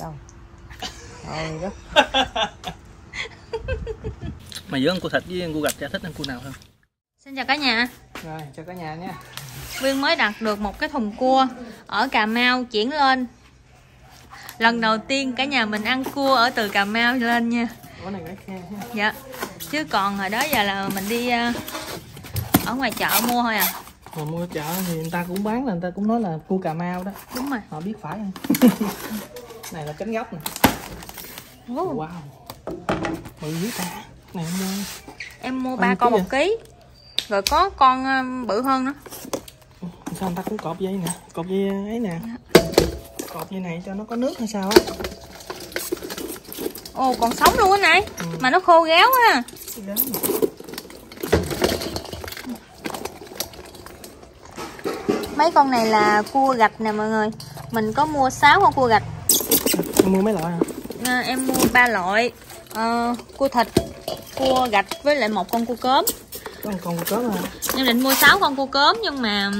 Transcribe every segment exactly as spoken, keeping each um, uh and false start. Đâu? Thôi đó. Mà giữa ăn cua thịt với ăn cua gạch cha thích ăn cua nào hơn? Xin chào cả nhà. Rồi, chào cả nhà nha. Quyên mới đặt được một cái thùng cua ở Cà Mau chuyển lên. Lần đầu tiên cả nhà mình ăn cua ở từ Cà Mau lên nha. Ủa này khe ha. Dạ. Chứ còn hồi đó giờ là mình đi ở ngoài chợ mua thôi à. Mà mua chợ thì người ta cũng bán, là người ta cũng nói là cua Cà Mau đó. Đúng rồi. Họ biết phải không? Này là cánh gốc nè. Oh. Wow. Mười dưới ta. Này em mua. Em mua ba con một ký. Rồi có con bự hơn nữa. Sao người ta cũng cột dây nè, cột dây ấy nè. Dạ. Cột dây này cho nó có nước hay sao á. Ồ, còn sống luôn cái này. Ừ. Mà nó khô gáo ha. Mấy con này là cua gạch nè mọi người. Mình có mua sáu con cua gạch. Em mua mấy loại hả? À, em mua ba loại. À, cua thịt, cua gạch với lại một con cua cớm. Có một con cua cớm hả? Em định mua sáu con cua cớm nhưng mà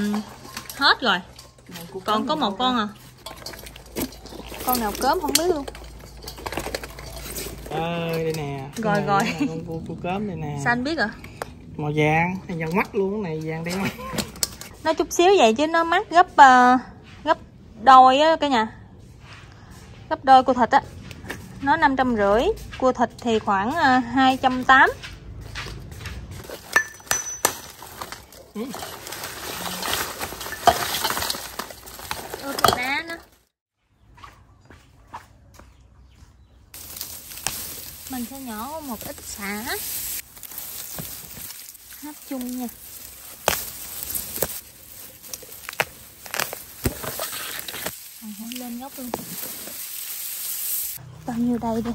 hết rồi. Còn có một con à. Con nào cớm không biết luôn. Ờ, đây nè. Rồi này, rồi. Này, con cua, cua cớm đây nè. Sao anh biết rồi? Màu vàng, vàng mắt luôn, cái này vàng đen. Nó chút xíu vậy chứ nó mắc gấp uh, gấp đôi á cả nhà. Gấp đôi cua thịt á. Nó năm trăm rưỡi, cua thịt thì khoảng uh, hai trăm tám mươi. Ừ. Ừ, cục đá nữa. Mình sẽ nhỏ một ít sả. Hấp chung nha. Lên góc luôn. Bao nhiêu đây đi.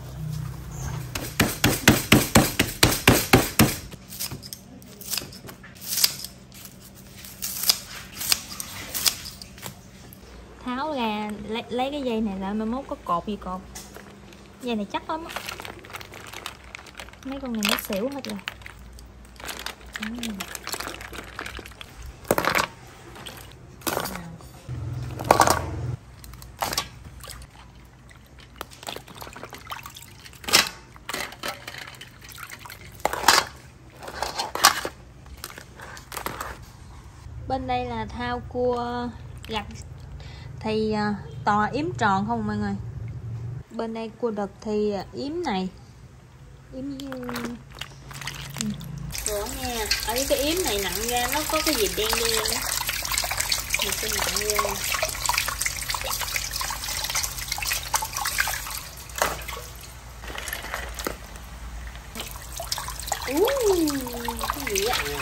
Tháo ra lấy, lấy cái dây này lại mai mốt có cột gì cột. Dây này chắc lắm á. Mấy con này nó xỉu hết rồi. Bên đây là thao cua gạch thì tò yếm tròn không mọi người. Bên đây cua đực thì yếm này. Yếm rửa nha. Ở những cái yếm này nặng ra nó có cái gì đen đen đó. Mình sẽ nặng ra. Uuuu, cái gì vậy?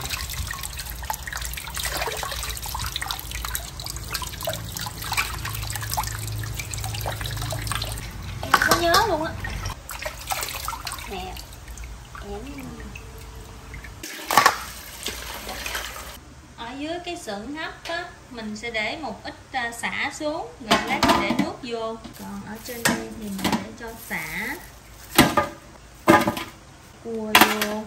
Nhớ luôn á nè. Ở dưới cái xưởng hấp á mình sẽ để một ít sả xuống rồi lát để nước vô, còn ở trên đây thì mình để cho sả cua vô.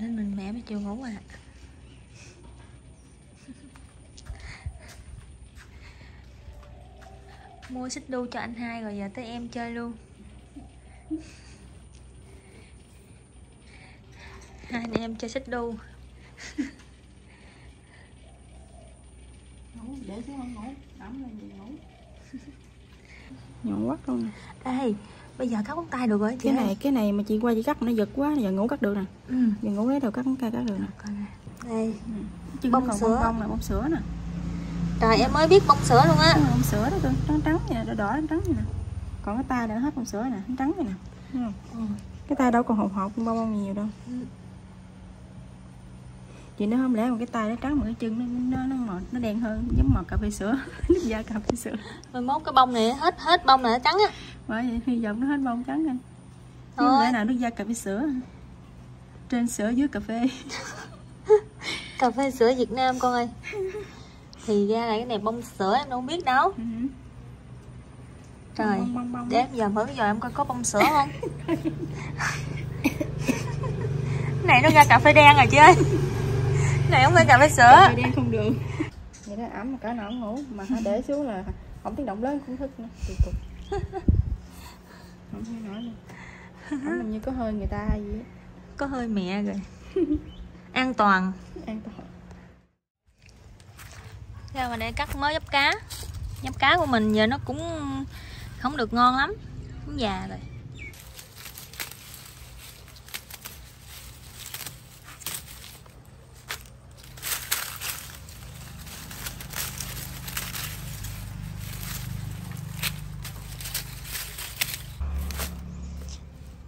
Nên mình mẹ mới chưa ngủ à. Mua xích đu cho anh hai rồi giờ tới em chơi luôn. Hai anh em chơi xích đu. Ngủ để xuống không ngủ, ẩm lên gì ngủ. Nhọn quá luôn. Ê, bây giờ cắt ngón tay được rồi. Cái này ơi. Cái này mà chị qua chị cắt nó giật quá, giờ ngủ cắt được nè. Ừ. Giờ ngủ lấy đầu cắt ngón tay cắt được nè. Đây. Ừ. Bông sữa. Bông là bông sữa nè. Trời em mới biết bông sữa luôn á. Bông sữa đó trắng trắng nè, đỏ đỏ trắng nè. Còn cái tay đã hết bông sữa nè, nó trắng nè. Đúng không? Ừ. Cái tay đâu còn hột hột bông bông nhiều đâu. Ừ. Chị nó không lẽ một cái tay nó trắng mà cái chân nó nó nó màu nó đen hơn giống màu cà phê sữa, nước da cà phê sữa. Mốt cái bông này hết hết bông này nó trắng á. Bởi vậy hy vọng nó hết bông trắng anh. Thôi. Lẽ nào nước da cà phê sữa? Trên sữa dưới cà phê. Cà phê sữa Việt Nam con ơi. Thì ra là cái này bông sữa em không biết đâu. Trời, bông, bông, bông. Để em giờ mới giờ em coi có bông sữa không. Cái này nó ra cà phê đen rồi chị ơi. Cái này không phải cà phê sữa. Cà phê đen không được. Vậy đó, ẩm mà cả nó không ngủ. Mà hả để xuống là ổng tiếng động lớn cũng thức nữa. Tụi tụi không thấy nói nữa. Ổng làm như có hơi người ta gì á. Có hơi mẹ rồi. An toàn. An toàn. Ra mà để cắt mớ giáp cá. Giáp cá của mình giờ nó cũng không được ngon lắm, cũng già rồi.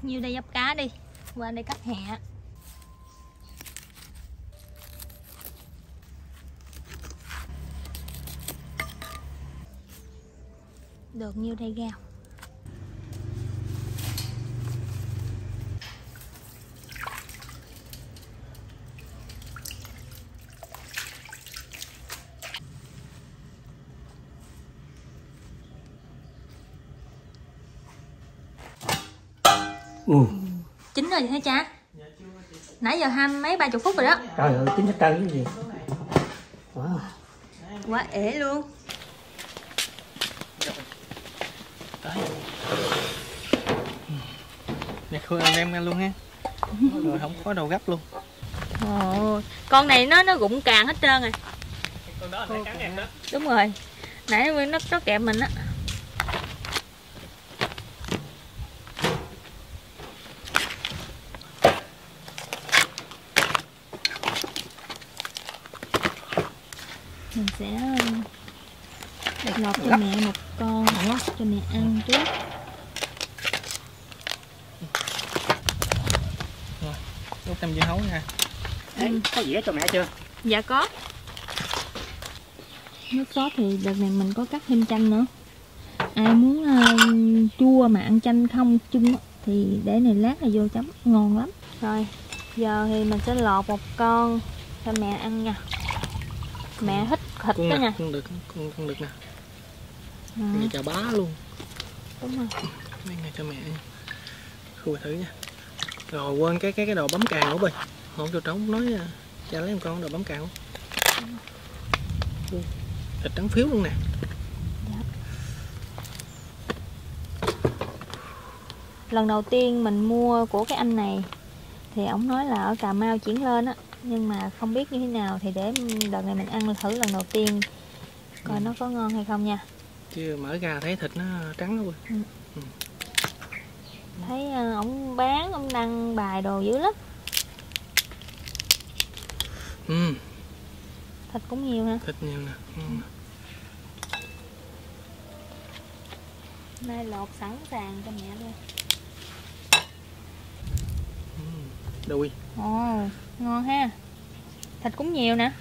Nhiêu đây giáp cá đi, qua đây cắt hẹ. Được nhiêu đây gao. Ừ. Chín rồi hả cha? Nãy giờ hai mấy ba chục phút rồi đó. Trời ơi, chín hết trơn cái gì. Wow. Quá ể luôn. Nè Khương ăn đem ra luôn ha. Rồi không có đầu gấp luôn. Ồ, con này nó nó rụng càng hết trơn rồi. Con đó nó cắn em đó. Đúng rồi. Nãy nó nó kẹp mình á. Mình sẽ đặt lọt cho mẹ một con cho mẹ ăn trước. Lúc tâm dưa hấu nha. Ừ. Có dĩa cho mẹ chưa? Dạ có. Nước sốt thì đợt này mình có cắt thêm chanh nữa. Ai muốn uh, chua mà ăn chanh không chung thì để này lát là vô chấm ngon lắm. Rồi giờ thì mình sẽ lọt một con cho mẹ ăn nha. Mẹ thích thịt đó nha. Không được, không, không được nè. Mẹ chà bá luôn. Đúng rồi. Mấy này cho mẹ khui thử nha. Rồi quên cái cái cái đồ bấm càng nữa bây. Hổng cho trống nói cha lấy một con đồ bấm càng. Thịt trắng phiếu luôn nè. Dạ. Lần đầu tiên mình mua của cái anh này thì ổng nói là ở Cà Mau chuyển lên á, nhưng mà không biết như thế nào thì để đợt này mình ăn thử lần đầu tiên coi ừ. Nó có ngon hay không nha. Chứ mở ra thấy thịt nó trắng luôn. Ừ. Ừ. Thấy ổng bán, ổng đăng bài đồ dữ lắm. Ừ. Thịt cũng nhiều hả? Thịt nhiều nè. Ừ. Nay lột sẵn sàng cho mẹ luôn. Đùi. Ồ, ngon ha. Thịt cũng nhiều nè.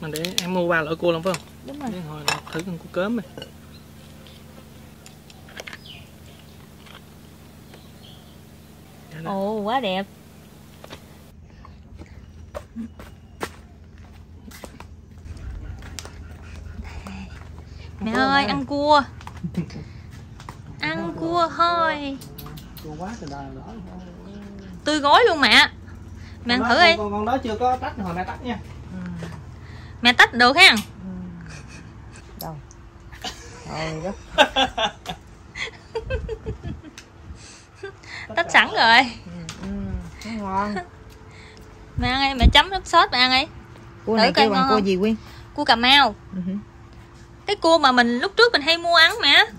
Mà để em mua ba loại cua luôn phải không? Đúng rồi. Để hồi thử con cua cớm này. Ồ, quá đẹp. Mẹ ơi, ăn cua. Ăn cua thôi. Tươi gối luôn mẹ. Mẹ ăn thử đi. Con, con đó chưa có tách, hồi mẹ tách nha. Ừ. Mẹ tách được ha. Đâu. Rồi đó. Tách sẵn rồi. Ừ, ừ, ngon. Mẹ ăn đi, mẹ chấm nước sốt mẹ ăn đi. Cua này kêu bằng cua gì Quyên? Cua Cà Mau. Ừ. Cái cua mà mình lúc trước mình hay mua ăn mẹ. Ừ.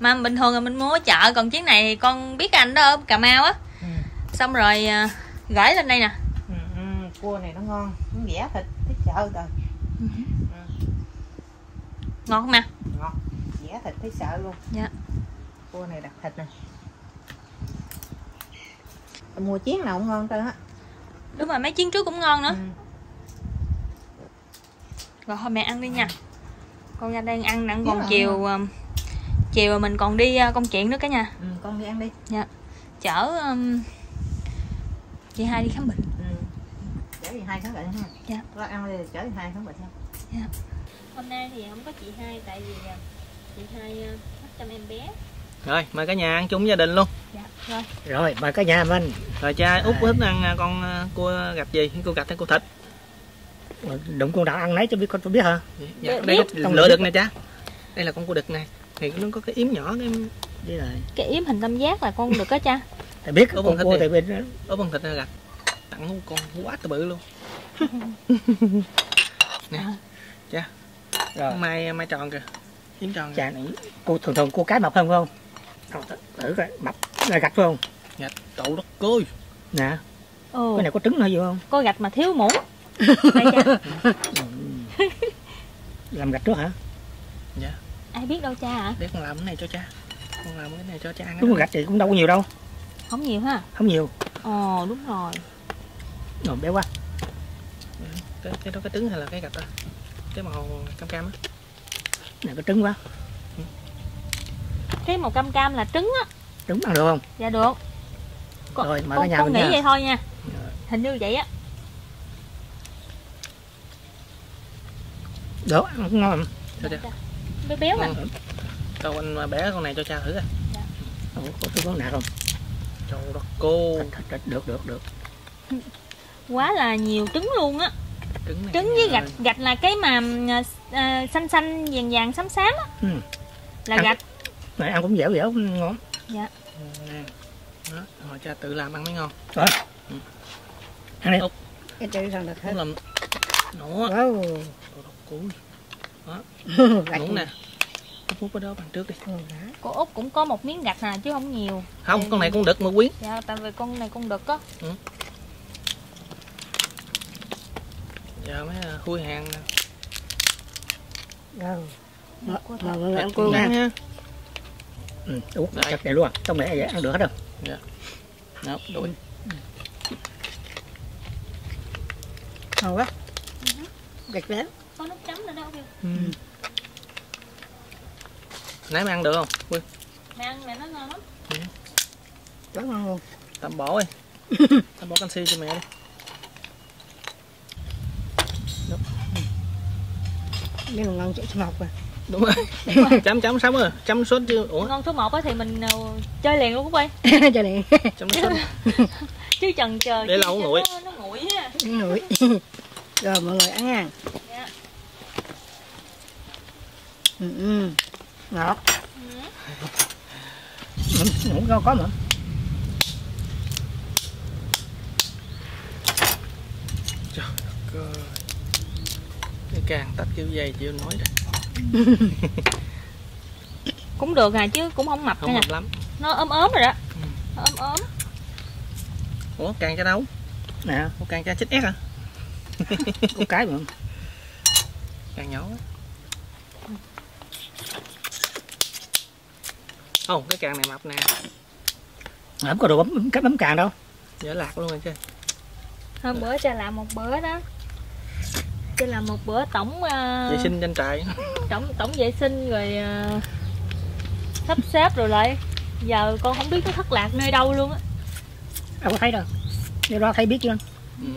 Mà bình thường là mình mua ở chợ, còn chiếc này thì con biết anh đó ở Cà Mau á. Ừ. Xong rồi gửi lên đây nè. Ừ, ừ, cua này nó ngon, nó rẻ thịt thích chợ rồi. Ừ. Ừ. Ngon không mẹ? Ngon, rẻ thịt thấy sợ luôn. Dạ. Cua này đặc thịt nè. Mua chén nào cũng ngon trơn á. Đúng rồi, mấy chén trước cũng ngon nữa. Ừ. Rồi thôi mẹ ăn đi nha. Con ra đang ăn nặng còn chiều. chiều rồi mình còn đi công chuyện nữa cả nhà. Ừ, con đi ăn đi. Dạ. Chở um, chị hai đi khám bệnh. Ừ. Chở chị hai khám bệnh ha. Dạ. Lo ăn đi chở chị hai khám bệnh ha. Dạ. Hôm nay thì không có chị hai tại vì chị hai mất chăm em bé. Rồi, mời cả nhà ăn chung gia đình luôn. Dạ, rồi. Rồi, mời cả nhà mình. Rồi cha Út thích ăn con cua gạch gì? Cua gạch hay cua thịt? Đụng con đã ăn nấy cho biết con biết hả? Dạ, đây lựa đực nè cha. Đây là con cua đực này. Thì nó có cái yếm nhỏ cái đây là cái yếm hình tam giác là con đực đó cha. Tại biết con cua thì... tại bên ở bằng thịt hay gạch. Tặng con quá to bự luôn. Nè. Cha. Rồi. Mai mai tròn kìa. Yếm tròn. Cha này cua thường thường cua cái mập hơn không? Thử coi, mập là gạch phải không? Dạ, cậu đất côi. Nè. Ồ. Cái này có trứng hay gì không? Có gạch mà thiếu muỗng. Làm gạch trước hả? Dạ. Ai biết đâu cha hả? Để con làm cái này cho cha. Con làm cái này cho cha ăn. Đúng rồi, gạch thì cũng đâu có nhiều đâu. Không nhiều ha? Không nhiều. Ồ, đúng rồi. Rồi, béo quá. Cái, cái đó cái trứng hay là cái gạch đó? Cái màu cam cam á. Nè, cái trứng quá. Cái màu cam cam là trứng á. Trứng ăn được không? Dạ được. Con, rồi, mời con, nhà con mình nghĩ nha. Vậy thôi nha. Rồi. Hình như vậy á. Được, ăn ngon. Bé béo nè. Đâu anh bé con này cho cha thử coi. Dạ. Ủa, có tôi có nạt không? Trời đất cô. Được, được, được. Quá là nhiều trứng luôn á. Trứng, trứng với gạch, gạch là cái mà uh, xanh xanh vàng vàng xám xám á. Ừ. Là ăn. Gạch. Này ăn cũng dẻo dẻo ngon. Dạ. Nè. Đó, hồi cha tự làm ăn mới ngon. Rồi. Ừ. Ăn đi. Út. Cái tự làm được hết. Út làm. Nữa. Wow. Cúi. Đó. Đúng nè. Út cái đó bằng trước đi. Ừ, cô Út cũng có một miếng gạch hà chứ không nhiều. Không, thì... con này con đực mà Quyến. Dạ, tại vì con này con đực á. Ừ. Giờ mới khui hàng nè. Đâu. Rồi, ăn cô nha. Ừ, đúng, chắc này luôn à. Trong này ăn được hết không? Dạ. Đó, đuổi. Ngon quá. Gạch béo. Có nước chấm nữa đâu kìa. Ừ. Nãy mày ăn được không? Quyên. Mày ăn mẹ nó ngon lắm. Ừ. Quá ngon luôn. Tạm bỏ đi. Tạm bỏ canxi cho mẹ đi. Đúng. Đây là ngon chỗ ngọt à. Đúng rồi. Đúng rồi. Chấm chấm sống rồi, chấm sốt chứ. Ủa? Ngon số một á thì mình chơi liền luôn quay. Chơi liền. Chấm sốt. Chứ chần chờ. Để lâu nguội. Nó nguội ha. Nguội. Rồi mọi người ăn nha. Dạ. Ừ ừ. Ngọt. Ừ. Ngủ đâu có nữa. Trời ơi. Cái càng tách kiểu dây chịu nói rồi. Cũng được à chứ cũng không mập, không mập lắm. Nó ốm ốm rồi đó. Ừ. Nó ốm ốm. Ủa càng cho đâu? Nè, con càng cho chích ép hả? Con cái mà. Càng nhỏ quá. Không, cái càng này mập nè. Không có đồ bấm cách bấm càng đâu. Dở lạc luôn rồi chứ. Hôm bữa cha làm một bữa đó. Chứ là một bữa tổng uh, vệ sinh trên trại, tổng tổng vệ sinh rồi uh, sắp xếp rồi lại giờ con không biết nó thất lạc nơi đâu luôn á. Đâu có thấy đâu, điều đó thấy biết chưa anh? Ừ.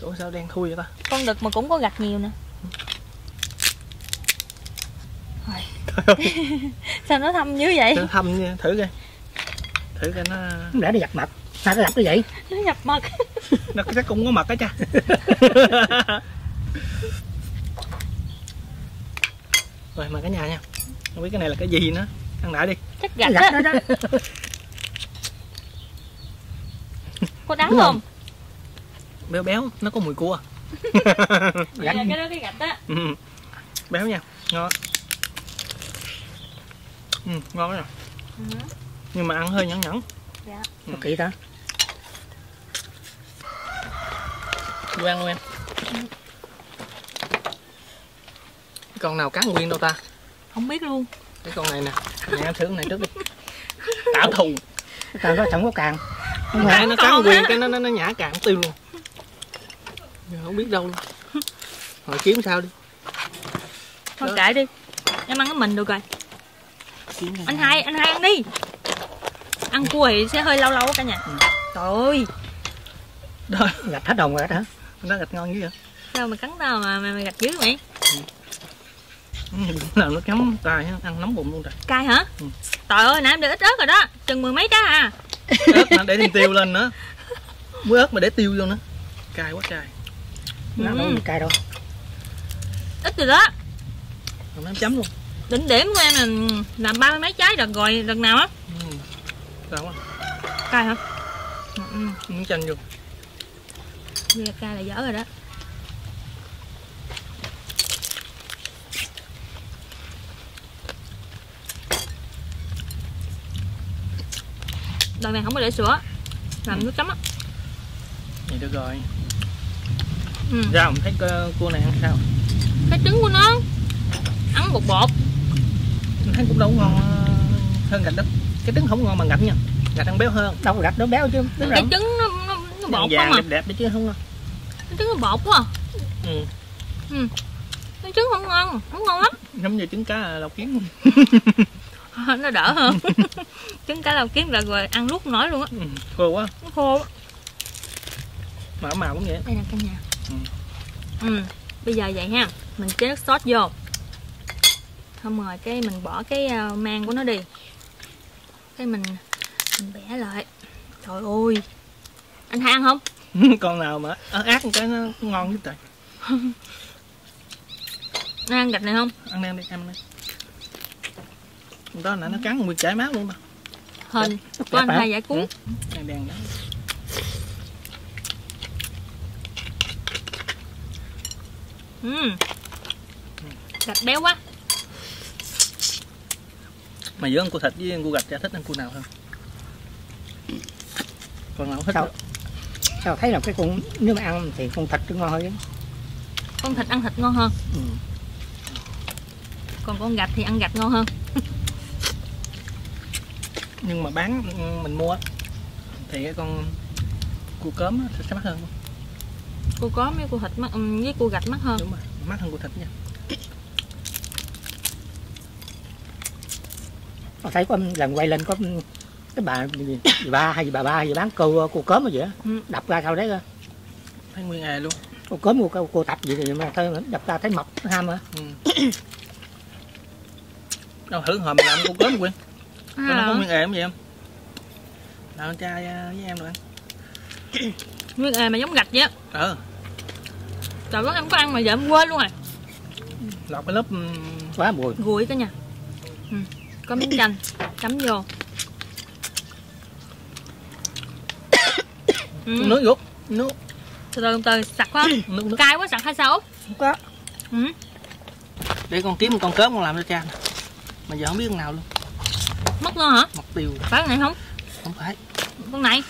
Ủa sao đen thui vậy ta? Con đực mà cũng có gạch nhiều nè. Sao nó thâm dữ vậy? Nó thâm nha, thử coi, thử coi nó. Không lẽ nó giặt mặt? Sao nó giặt như vậy? Nó giặt mặt. Nó chắc cũng có mật đó cha. Rồi mời cả nhà nha. Không biết cái này là cái gì nữa. Ăn đã đi. Chắc gạch, gạch đó. Đó. Có đắng không? Không? Béo béo, nó có mùi cua. Gạch. Cái đó cái gạch đó. Ừ. Béo nha. Ngon. Ừ, ngon rồi. Ừ. Nhưng mà ăn hơi nhẫn nhẫn. Dạ. Ừ. Kỹ ta. Quyên ăn luôn em. Ừ. Con nào cắn Quyên đâu ta? Không biết luôn. Cái con này nè. Nè em thử con này trước đi. Tảo thù. Tao nó chẳng có càng. Không phải nó cắn Quyên cái nó nó nhả càng tiêu luôn. Không biết đâu luôn. Hồi kiếm sao đi. Thôi kệ đi. Em ăn cái mình được rồi. Anh hai, anh hai ăn đi. Ăn cua thì sẽ hơi lâu lâu cả nhà. Ừ. Trời ơi. Đó, gạch hết đồng rồi hả? Nó gạch ngon dữ vậy. Sao mà cắn tao mà mày, mày gạch dữ mày. Nào nó chấm cay, ăn nóng bụng luôn rồi. Cay hả? Ừ. Trời ơi, nãy em được ít ớt rồi đó, chừng mười mấy trái à. Ớt mà để thêm tiêu lên nữa. Muối ớt mà để tiêu vô nữa. Cay quá cay. Nó đâu cay đâu. Ít rồi đó. Còn em chấm luôn. Đỉnh điểm của em là làm ba mươi mấy trái đợt rồi, đợt nào á. Ừ. Cay quá. Cay hả? Ừ. Miếng chanh vô. Vì là cay là dở rồi đó. Đợt này không có để sữa. Làm ừ. nước chấm á. Vậy được rồi. Ừ. Ra không thấy cua này ăn sao? Cái trứng của nó ăn bột bột. Mình thấy cũng đâu ngon hơn gạch đó. Cái trứng không ngon bằng gạch nha. Gạch ăn béo hơn. Đâu gạch nó béo chứ. Đúng cái trứng nó, nó, nó bột quá mà. Đẹp đẹp đấy chứ không ngon. Cái trứng nó bột quá à. Ừ. Ừ. Cái trứng không ngon, không ngon lắm. Giống như trứng cá lọc kiến. Nó đỡ hơn. Trứng cá lầu kiếm là rồi ăn nuốt nổi luôn á. Ừ, khô quá. Nó khô quá. Mà ở màu cũng vậy. Đây nè cả nhà. Ừ. Ừ. Bây giờ vậy ha, mình chế nước sốt vô. Xong rồi cái mình bỏ cái mang của nó đi. Cái mình, mình bẻ lại. Trời ơi. Anh hai ăn không? Con nào mà ớt ác cái nó ngon chứ trời. Nó ăn gạch này không? Ăn đem đi, ăn đi. Đó là nó cắn nguyên chảy máu luôn mà. Hình có anh hai giải cuốn. Đèn đèn đó. Ừ. Gạch béo quá. Mà giữa ăn cua thịt với ăn cua gạch ra thích ăn cua nào hơn? Con nào thích? Sao, sao thấy là cái con nếu mà ăn thì con thịt nó ngon hơn. Con thịt ăn thịt ngon hơn. Ừ. Còn con gạch thì ăn gạch ngon hơn. Nhưng mà bán mình mua thì cái con cua cốm sẽ mắc hơn. Cua cốm với cua thịt mắc, với cua gạch mắc hơn. Đúng rồi, mắc hơn cua thịt nha. Con thấy có lần quay lên có cái bà gì, gì ba hay gì bà ba gì bán cua cua cốm mà vậy á, ừ. Đập ra sau đấy coi. Thấy nguyên nghề luôn. Cua cốm cua cua tập gì thì mà thôi đập ra thấy mập ham hả? Ừ. Đâu thử hồi mình làm cua cốm Quyên. À, nó có nguyên ề không vậy em? Làm con trai với em rồi. Nguyên ề mà giống gạch vậy á. Ừ. Trời đất em có ăn mà giờ em quên luôn rồi. Lọt cái lớp quá mùi. Gùi cả nhà. Ừ. Có miếng chanh chấm vô. Ừ. Nước rút, nước. Từ từ từ sặc quá. Nước, nước. Cay quá sặc hay sao? Không có. Ừ. Để con kiếm một con cớm con làm cho cha. Mà giờ không biết con nào luôn. Mất luôn hả? Mất tiêu. Phải con này không? Không phải. Con này.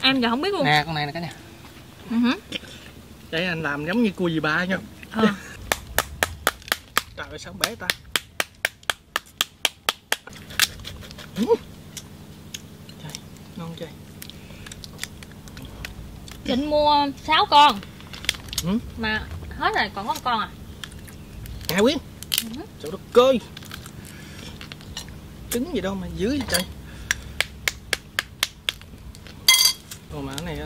Em giờ không biết luôn. Nè con này nè cả nhà. Ừ hử. Để anh làm giống như cua dì ba nha. Ờ. À. Trời ơi sao bể ta. Trời, ngon trời. Định mua sáu con. Ừ. Mà hết rồi còn có một con à. Nè Quyến. Ừ. Trời đất ơi. Trứng gì đâu mà dữ vậy trời. Còn mà cái này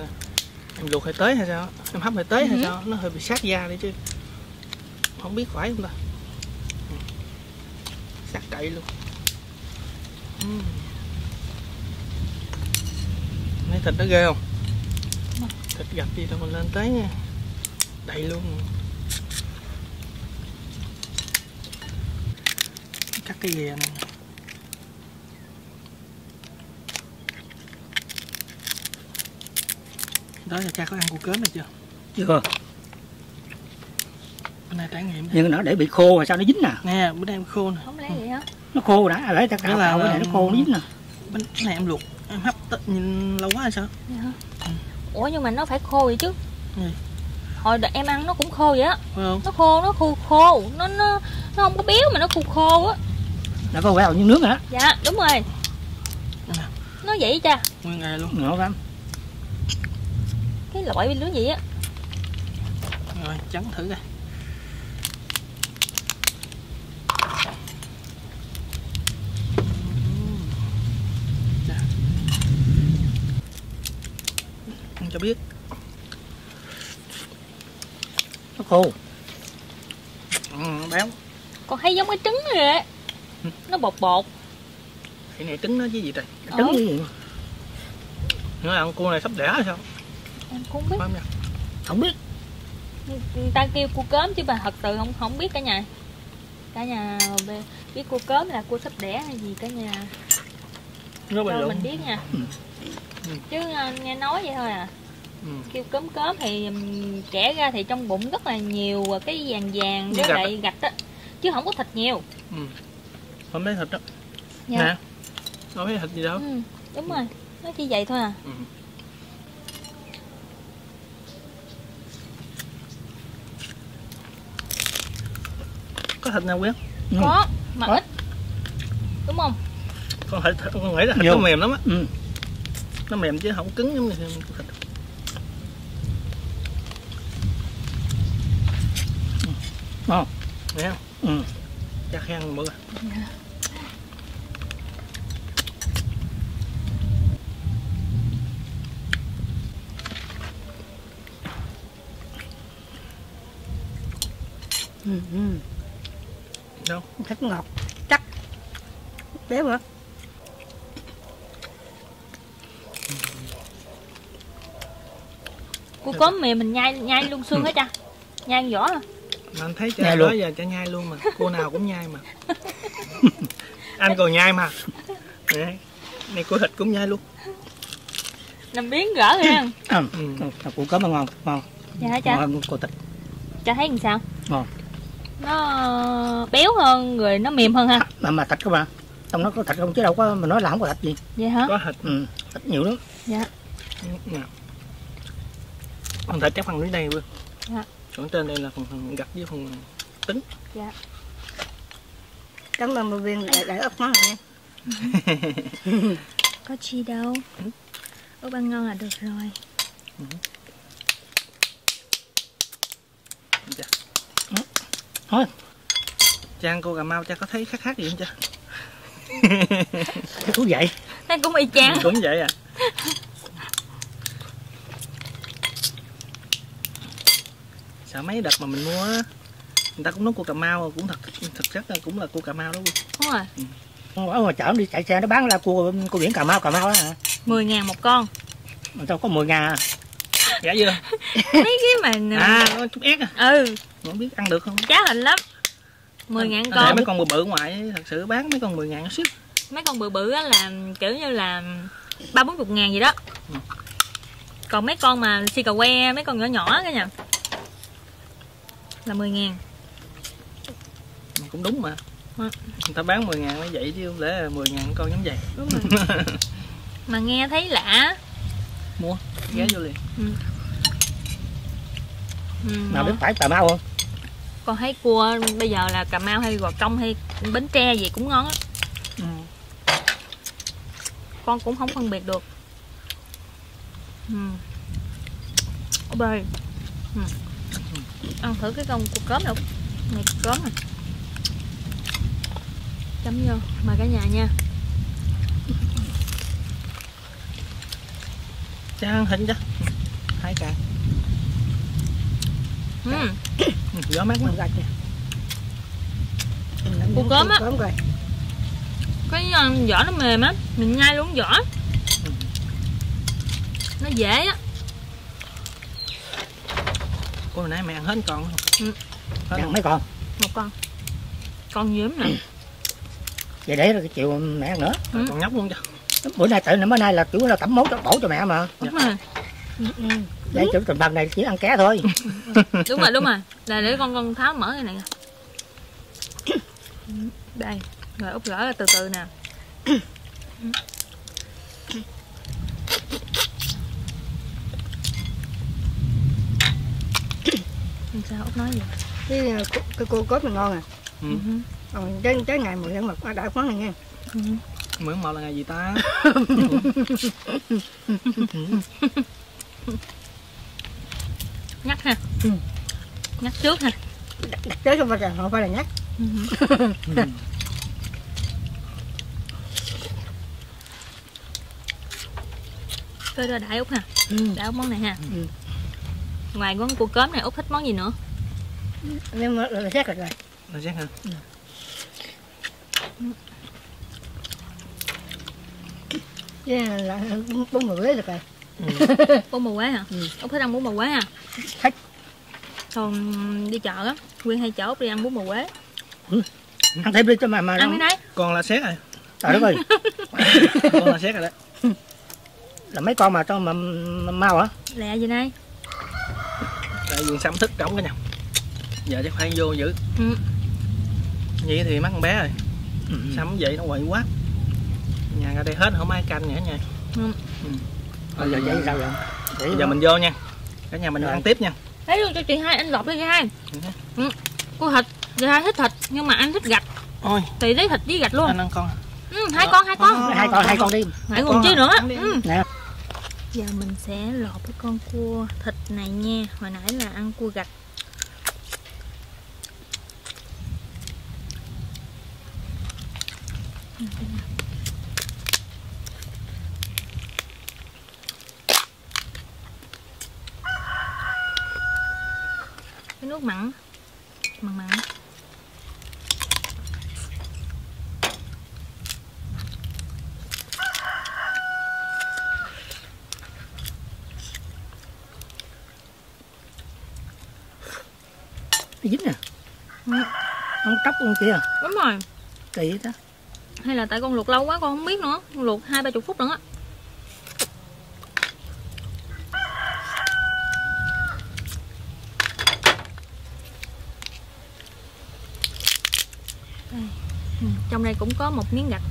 em luộc hơi tới hay sao? Em hấp hơi tới ừ. hay sao? Nó hơi bị sát da đi chứ. Không biết phải không ta. Sát cậy luôn. Mấy thịt nó ghê không? Thịt gạch gì đâu mà lên tới nha. Đầy luôn. Cắt cái ghè này. Đó là cha có ăn cua cớm rồi chưa? Chưa. Bữa nay trải nghiệm. Nhưng nó để bị khô rồi sao nó dính nè. Nè bữa nay em khô nè. Không lẽ vậy hả? Nó khô đã, lấy ta cạo cạo bữa nay nó khô nó dính nè. Cái này em luộc, em hấp nhìn lâu quá hay sao? Vậy hả? Ừ. Ủa nhưng mà nó phải khô vậy chứ. Gì? Hồi đợt em ăn nó cũng khô vậy á. Không? Nó khô, nó khô khô, nó nó nó không có béo mà nó khô khô á. Nó có vẻ như nước hả? Dạ đúng rồi. À. Nó vậy cha. Nguyên ngày luôn. Ngon lắm. Cái loại bên lưới gì á. Rồi, trắng thử coi. biết. Nó khô. Ừ, béo. Con thấy giống cái trứng này đấy. Nó bột bột. Cái này trứng nó chứ gì trời. Trứng cái gì mà. Nó ăn cua này sắp đẻ hay sao? Em cũng biết. Không biết. Không biết. Người ta kêu cua cớm chứ bà thật sự không không biết cả nhà. Cả nhà biết cua cớm là cua sắp đẻ hay gì cả nhà. Nó bình mình biết nha. Ừ. Chứ nghe nói vậy thôi à. Ừ. Kêu cớm cớm thì trẻ ra thì trong bụng rất là nhiều cái vàng vàng với lại gạch á, chứ không có thịt nhiều. Ừ. Không thấy thịt đó. Dạ. Nè. Không thấy thịt gì đâu. Ừ. Đúng rồi. Nó chỉ vậy thôi à. Ừ. Có thịt nào Quyên? Có, mà ít. Đúng không? Con thấy con nghĩ là thịt nó mềm lắm á. Ừ. Nó mềm chứ không cứng giống như thịt. Ngon. Nè. Ừ. Chắc khen bữa. Dạ. Ừ. Đâu? Thích ngọt. Chắc. Béo hả? Cua cốm mềm mình nhai nhai luôn xương hết cha. Nhai vỏ hả? Mà anh thấy cha nói giờ cha nhai luôn mà. Cô nào cũng nhai mà. Anh còn nhai mà. Này, này cua thịt cũng nhai luôn. Làm biến gỡ rồi ha. Ừ. Cua cốm mà ngon, ngon. Dạ hả cha? Ngon cua thịt. Cha thấy làm sao? Ngon. Nó béo hơn rồi nó mềm hơn ha. Mà mà thịt các bạn. Trong nó có thịt không chứ đâu có mình nói là không có thịt gì. Vậy hả? Có thịt. Ừ, thịt nhiều lắm. Dạ. Nè. Phần thịt chắc phần dưới đây luôn. Dạ. Còn trên đây là phần, phần gạch với phần trứng. Dạ. Cảm ơn bà Quyên đã, đã ướp món này nha. Có chi đâu. Ướp ăn ngon là được rồi. Ừ. Dạ. Thôi Trang cô Cà Mau cha có thấy khác khác gì không cha? Cũng vậy. Nó cũng y chang. Cũng vậy à. Sợ mấy đợt mà mình mua người ta cũng nói cua Cà Mau cũng thật thực chất cũng là cua Cà Mau đó luôn. Đúng rồi. Con ở ngoài chợ đi chạy xe nó bán là cua cua biển Cà Mau Cà Mau đó hả? mười ngàn một con. Mà sao có mười ngàn à? Dạ vậy. Mấy cái mà à nó chút ép à. Ừ. Không biết ăn được không? Chá hình lắm. mười ngàn con. Mấy con bự bự ngoài thật sự bán mấy con mười ngàn ship. Mấy con bự bự á là kiểu như là ba bốn mươi ngàn gì đó. Ừ. Còn mấy con mà si cà que, mấy con nhỏ nhỏ cả nhà là mười ngàn. Cũng đúng mà. À. Người ta bán mười ngàn mới vậy chứ không lẽ là mười ngàn con giống vậy. Đúng rồi. Mà nghe thấy lạ. Mua, ghé vô liền. Ừ. Ừ, mà biết phải Cà Mau không? Con thấy cua bây giờ là Cà Mau hay Gò Công hay Bến Tre gì cũng ngon á. Ừ. Con cũng không phân biệt được. Ừ. Ôi ừ. Ăn thử cái con cua cốm nào. Này cua cốm này. Chấm vô mà cả nhà nha. Cha ăn hình chứ. Hai càng. Ừ. Gió mát quá. Cua cốm á. Cái vỏ nó mềm á. Mình nhai luôn vỏ. Nó dễ á. Cô hồi nãy mày ăn hết con không? Ừ. Ăn mấy con? Một con. Con dớm nè. Vậy để rồi chiều mẹ ăn nữa. Ừ. Còn nhóc luôn chứ. Bữa nay tự bữa nay là kiểu là tẩm mốt bổ cho mẹ mà. Đúng rồi. Ừ. Để chỗ tầm bằng này chỉ ăn cá thôi. Đúng rồi, đúng rồi. Là để con con tháo mở cái này nè. Đây, rồi úp gỡ từ từ nè. Sao úp nói gì? Cái, cái cua cốp này ngon à. Ừ. Ừ. Tới, tới ngày mười tháng một đã khoán này nha. Ừ. Mười tháng một là ngày gì ta? Nhắc ha. Ừ. Nhắc trước ha. Đặt, đặt trước không phải là, không phải là nhắc. Ừ. Ừ. Phê ra đại Úc ha. ừ. Đã món này ha. Ừ. Ngoài món cua cốm này Út thích món gì nữa? Em là chắc rồi. Là chắc hả? Ừ. Cái này là bún bò Huế được rồi. Ừ. Bún bò Huế hả? Ừ. Út thích ăn bún bò Huế hả? Thích. Còn đi chợ á, Quyên hay chở Út đi ăn bún bò Huế. Ừ. Ăn thêm đi cho mà mà. Ăn cái đấy. Còn là xét rồi. Trời đất ơi. Con là xét rồi đấy. Là mấy con mà cho mà, mà mau hả? Lẹ gì đây? Tại vì Sam thức trống cả nhà. Giờ chắc phải vô giữ. Ừ. Vậy thì mắc con bé rồi. Ừ. Sam vậy nó quậy quá. Nhà ra đây hết không ai canh nữa nha. Ừ. Rồi giờ vậy sao vậy? Để giờ mình vô nha. Cả nhà mình ăn tiếp nha. Thấy luôn cho chị hai anh lọc đi chị hai. Ừ. Cô thịt, chị hai thích thịt nhưng mà anh thích gạch. Ôi. Thì lấy thịt với gạch luôn. Anh ăn con. Ừ, hai con hai con. Hai con hai con đi. Hai con chứ nữa. Ừ. Nè. Giờ mình sẽ lột cái con cua thịt này nha. Hồi nãy là ăn cua gạch. Cái nước mặn mặn mặn dính nè. Ừ. Ông cắp con kia đúng rồi kỳ đó, hay là tại con luộc lâu quá con không biết nữa, con luộc hai ba chục phút nữa. Ừ. Trong đây cũng có một miếng gạch.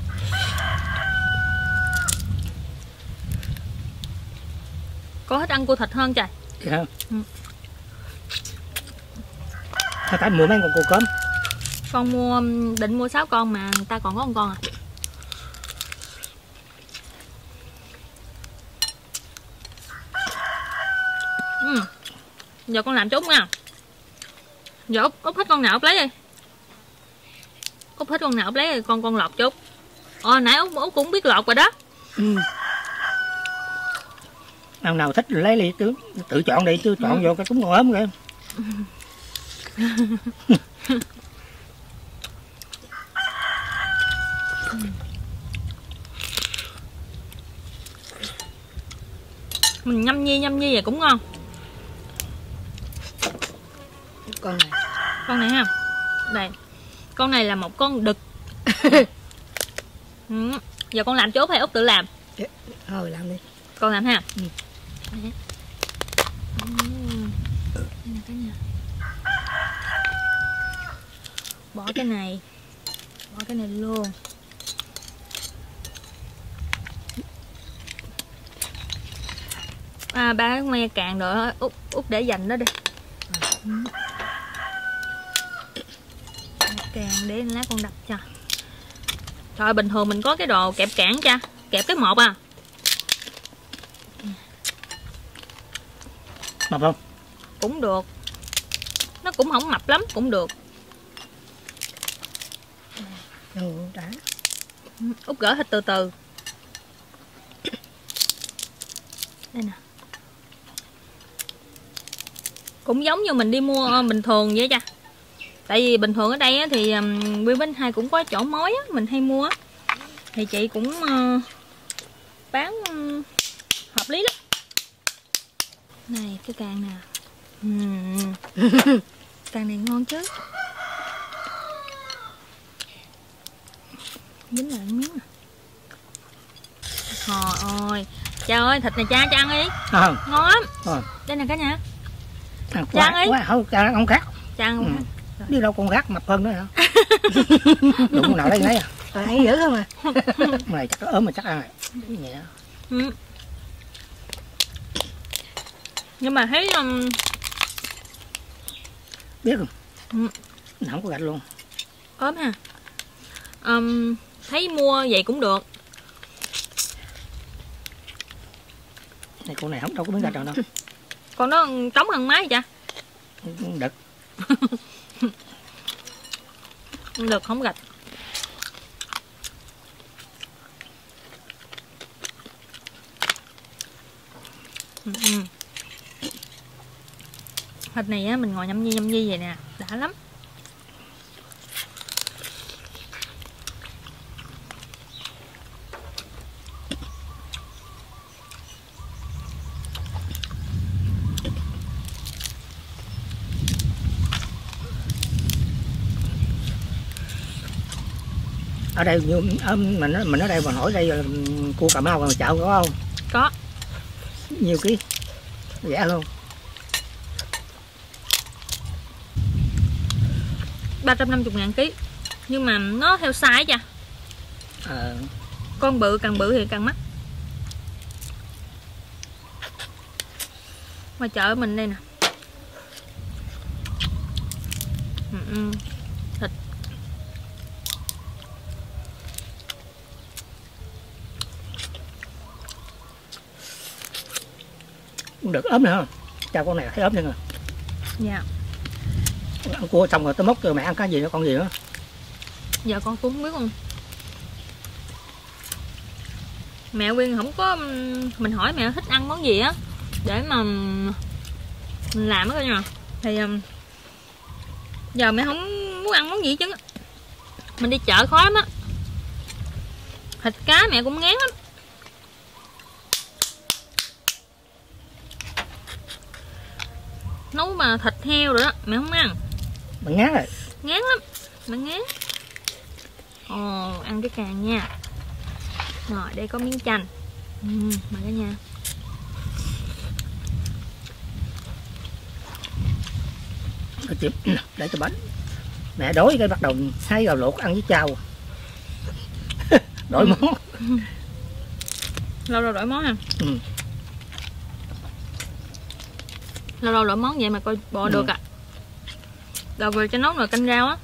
Có thích ăn cua thịt hơn trời. Dạ. Ừ. Sao ta mua mấy con cua cốm? Con mua định mua sáu con mà người ta còn có một con à. Ừ. Giờ con làm cho Út nha. Giờ Út, Út thích con nào Út lấy đi. Út thích con nào Út lấy đi, con con lột cho Út. Ờ nãy Út, Út cũng biết lột rồi đó. Ừ. Nào nào thích lấy đi chứ, tự chọn đi chứ chọn. Ừ. Vô cái cũng ngon lắm kìa. Ừ. Mình nhâm nhi nhâm nhi vậy cũng ngon. Con này con này ha, đây con này là một con đực. Ừ. Giờ con làm chốt hay Út tự làm? Thôi làm đi con làm ha. Ừ. Bỏ cái này, bỏ cái này luôn. À, ba me càng rồi Út, Út để dành nó đi. Càng để lá con đập cho. Thôi bình thường mình có cái đồ kẹp cản cha, kẹp cái một à. Mập không? Cũng được. Nó cũng không mập lắm, cũng được. Ừ, đã. Út gỡ thịt từ từ. Đây nè. Cũng giống như mình đi mua bình thường vậy cha. Tại vì bình thường ở đây thì Quyên Bánh Hai cũng có chỗ mối mình hay mua. Thì chị cũng bán hợp lý lắm. Này cái càng nè. Càng này ngon chứ. Dính lại miếng nè. Trời ơi. Cha ơi thịt này cha, cha ăn đi. Ờ. Ngon lắm. Ờ. Đây nè cả nhà. À, cha ăn đi. Quá, không, cha ăn không khác. Cha ăn không. Ừ. Đi đâu con gác mập hơn nữa hả? Đụng nào lấy lấy à. Ăn à, dữ không à. Này chắc có ốm mà chắc ăn rồi. Vậy đó. Ừ. Nhưng mà thấy um... biết không? Ừ. Nó không có gạch luôn. Ốm ha. Um, thấy mua vậy cũng được. Này con này không đâu có miếng gạch nào đâu. Con nó trống hơn máy vậy? Đực. Đực không gạch. Thịt này á, mình ngồi nhâm nhi nhâm nhi vậy nè, đã lắm. Ở đây mình mình ở đây mà hỏi đây là cua Cà Mau còn chảo có không? Có. Nhiều ký. Rẻ luôn. ba trăm năm mươi ngàn ký. Nhưng mà nó theo size cha. Ờ. Con bự càng bự thì càng mắc. Ngoài chợ mình đây nè. Ừ ừ. Thịt được ốm nữa, chào con này thấy ốm nữa rồi. Dạ. Ăn cua xong rồi tới mốc rồi mẹ ăn cái gì nữa, con gì nữa? Giờ con cũng không biết không. Mẹ Quyên không có, mình hỏi mẹ thích ăn món gì á để mà mình làm á cả nhà. Thì giờ mẹ không muốn ăn món gì chứ. Mình đi chợ khó lắm á. Thịt cá mẹ cũng ngán lắm. Nấu mà thịt heo rồi đó, mẹ không ăn. Mẹ ngán rồi. Ngán lắm, mẹ ngán. Ồ, ăn cái càng nha. Rồi, đây có miếng chanh. Ừ, mời cả nhà. Để cho bánh. Mẹ đói cái bắt đầu thấy gà luộc ăn với chao. Đổi ừ. món. Lâu rồi đổi món hả? Ừ. Lâu lâu đổi món vậy mà coi bò ừ. được à. Rồi về cho nấu nồi canh rau á.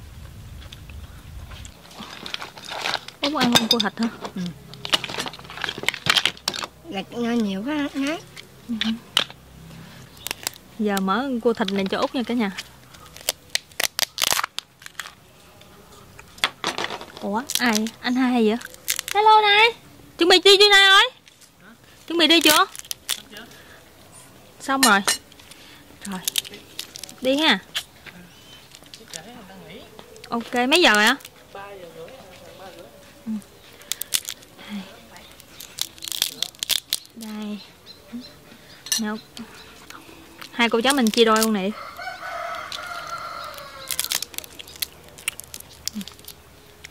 Ủa muốn ăn không, cua thịt hả? Ừ. Gạch nho nhiều quá hả? Ừ. Giờ mở cua thịt này cho Út nha cả nhà. Ủa ai? Anh hai hay vậy? Hello này. Chuẩn bị đi chưa này rồi? Hả? Chuẩn bị đi chưa? Chưa. Xong rồi. Rồi. Đi ha. Ok, mấy giờ rồi hả? ba giờ rưỡi. Đây. Đây. Hai cô cháu mình chia đôi con này đi.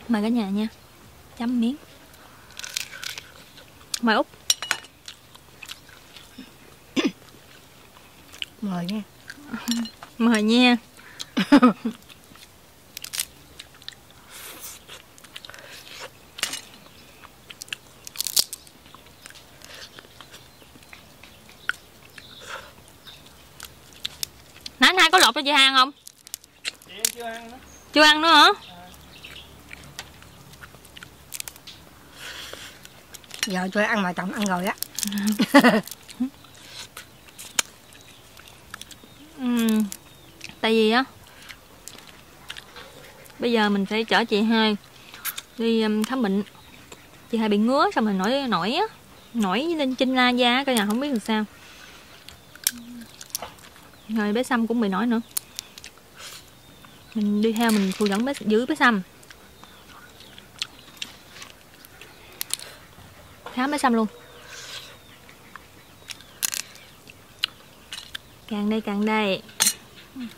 Mời cả nhà nha. Chấm miếng. Mời Út. Mời nha. Mời nha. Nãy anh hai có lột cho chị Hằng không? Chị em chưa ăn nữa. Chưa ăn nữa hả? À. Giờ cho ăn mà chồng ăn rồi á. Ừ, tại vì á bây giờ mình phải chở chị hai đi khám bệnh, chị hai bị ngứa xong rồi nổi nổi á nổi lên trên la da cả nhà, không biết làm sao. Rồi bé Sâm cũng bị nổi nữa, mình đi theo mình phụ dẫn bé, giữ bé Sâm, khám bé Sâm luôn. Càng đây, càng đây.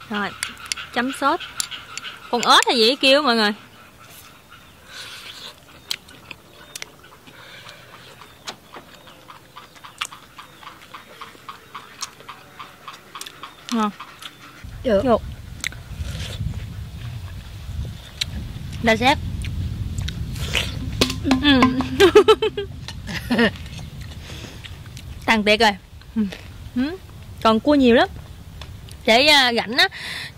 Rồi, chấm sốt. Con ếch hay gì kêu mọi người. Ngon. Được. Được. Đây sếp. Ừ. Tàn tiệt rồi. Ừ. Còn cua nhiều lắm. Để rảnh á,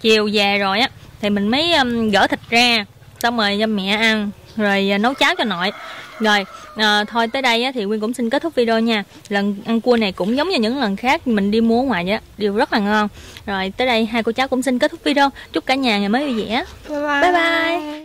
chiều về rồi á thì mình mới gỡ thịt ra, xong rồi cho mẹ ăn, rồi nấu cháo cho nội. Rồi à, thôi tới đây á, thì Quyên cũng xin kết thúc video nha. Lần ăn cua này cũng giống như những lần khác mình đi mua ngoài vậy á, đều rất là ngon. Rồi tới đây hai cô cháu cũng xin kết thúc video. Chúc cả nhà ngày mới vui vẻ. Bye bye, bye, bye.